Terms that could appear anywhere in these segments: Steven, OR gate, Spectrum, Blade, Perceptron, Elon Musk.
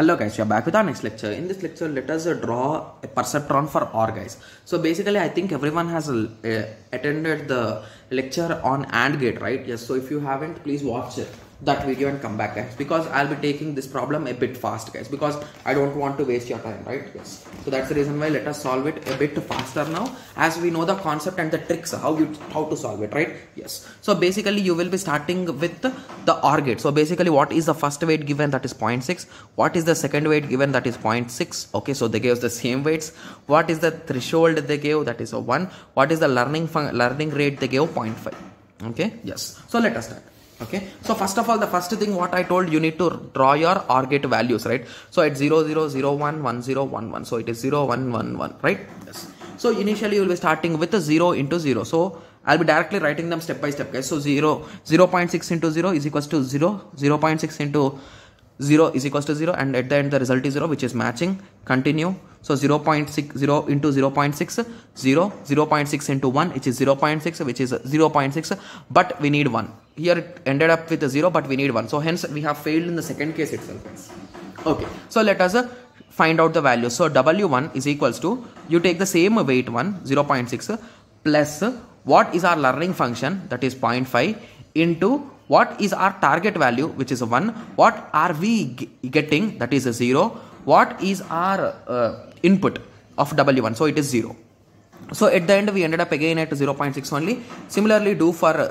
Hello guys, we are back with our next lecture. In this lecture, let us draw a perceptron for OR guys. So basically, I think everyone has attended the lecture on AND gate, right? Yes. So if you haven't, please watch that video and come back, guys, because I'll be taking this problem a bit fast, guys, because I don't want to waste your time, right? Yes. So that's the reason why let us solve it a bit faster now, as we know the concept and the tricks how to solve it, right? Yes. So basically, you will be starting with the OR gate. So basically, what is the first weight given? That is 0.6. What is the second weight given? That is 0.6. Okay, so they gave the same weights. What is the threshold they gave? That is a 1. What is the learning rate they gave? 0.5. Okay, yes. So let us start. Okay, so first of all, the first thing what I told, you need to draw your OR gate values, right? So it's 0, 0, 0, 1, 1, 0, 1, 1. So it is 0, 1, 1, 1, right? Yes. So initially you will be starting with a 0 into 0. So I'll be directly writing them step by step, guys. So 0.6 into 0 is equals to 0, 0.6 into 0 is equals to 0, and at the end the result is 0, which is matching. Continue. So 0.6, 0 into 0.6, 0, 0.6 into 1, which is 0.6, which is 0.6, but we need 1. Here it ended up with a 0, but we need 1. So hence we have failed in the second case itself, guys. Okay, so let us find out the value. So W1 is equals to, you take the same weight 1, 0.6, plus what is our learning function, that is 0.5, into what is our target value, which is 1, what are we getting, that is a 0, what is our input of W1, so it is 0. So at the end we ended up again at 0.6 only. Similarly do for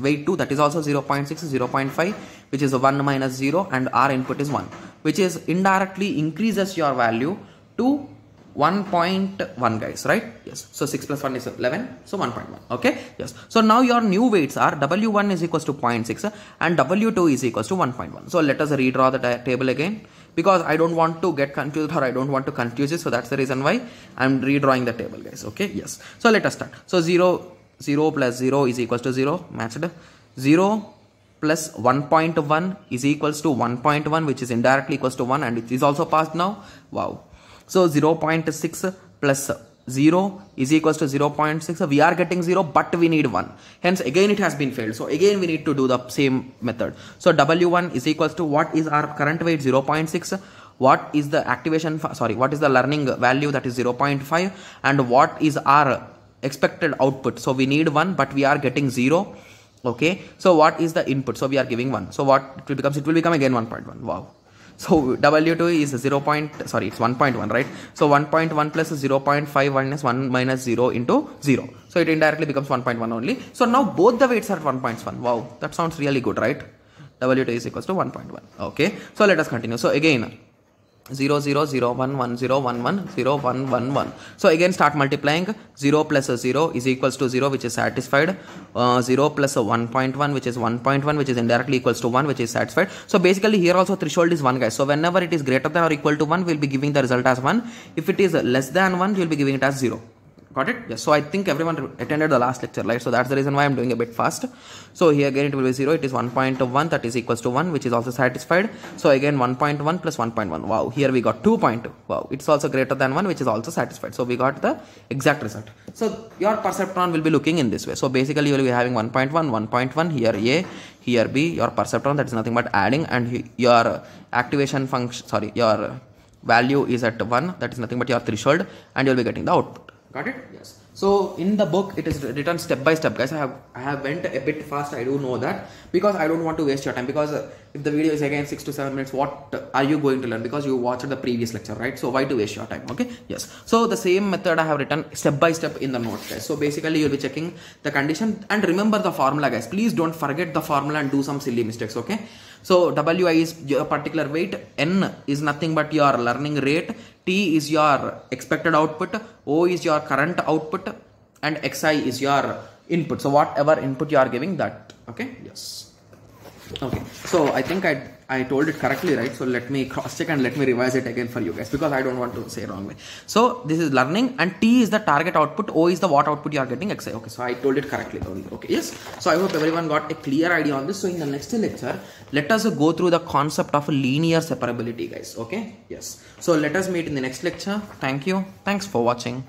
weight 2, that is also 0.6, 0.5, which is a 1 minus 0, and our input is 1, which is indirectly increases your value to 1.1, guys, right? Yes. So 6 plus 1 is 11. So 1.1. Okay. Yes. So now your new weights are W1 is equals to 0.6 and W2 is equals to 1.1. So let us redraw the table again, because I don't want to get confused, or I don't want to confuse it. So that's the reason why I'm redrawing the table, guys. Okay. Yes. So let us start. So 0, 0 plus 0 is equals to 0. Matched. 0 plus 1.1 is equals to 1.1, which is indirectly equals to 1, and it is also passed now. Wow. So 0.6 plus 0 is equals to 0.6. We are getting 0, but we need 1. Hence again it has been failed. So again we need to do the same method. So W1 is equals to, what is our current weight? 0.6. What is the what is the learning value? That is 0.5. And what is our expected output? So we need 1, but we are getting 0. Okay. So what is the input? So we are giving 1. So what it will become? It will become again 1.1. Wow. So W2 is 1.1, right? So 1.1 plus 0.51 is 1 minus 0 into 0. So it indirectly becomes 1.1 only. So now both the weights are 1.1. Wow, that sounds really good, right? W2 is equals to 1.1. Okay, so let us continue. So again 0, 0, 0, 1, 1, 0, 1, 1, 0, 1, 1, 1. So again start multiplying. 0 plus 0 is equals to 0, which is satisfied. 0 plus 1.1, which is 1.1, which is indirectly equals to 1, which is satisfied. So basically here also threshold is 1, guys. So whenever it is greater than or equal to 1, we'll be giving the result as 1. If it is less than 1, we'll be giving it as 0. Got it? Yes. So I think everyone attended the last lecture, right? So that's the reason why I'm doing a bit fast. So here again it will be 0. It is 1.1, that is equals to 1, which is also satisfied. So again 1.1 plus 1.1. Wow. Here we got 2.2. Wow. It's also greater than 1, which is also satisfied. So we got the exact result. So your perceptron will be looking in this way. So basically you will be having 1.1, 1.1, here A, here B, your perceptron, that is nothing but adding, and your activation function, your value is at 1, that is nothing but your threshold, and you'll be getting the output. Got it? Yes. So in the book, it is written step by step, guys. I have went a bit fast. I do know that, because I don't want to waste your time, because if the video is again 6 to 7 minutes, what are you going to learn? Because you watched the previous lecture, right? So why to waste your time? Okay. Yes. So the same method I have written step by step in the notes, guys. So basically you'll be checking the condition, and remember the formula, guys. Please don't forget the formula and do some silly mistakes. Okay. So WI is your particular weight, N is nothing but your learning rate, T is your expected output, O is your current output, and Xi is your input. So whatever input you are giving that, okay, yes. Okay, so I think I told it correctly, right? So let me cross check and let me revise it again for you guys, because I don't want to say wrong way. So this is learning, and T is the target output, O is the what output you are getting, Xi. Okay, so I told it correctly only. Okay, yes. So I hope everyone got a clear idea on this. So in the next lecture, let us go through the concept of linear separability, guys. Okay, yes. So let us meet in the next lecture. Thank you. Thanks for watching.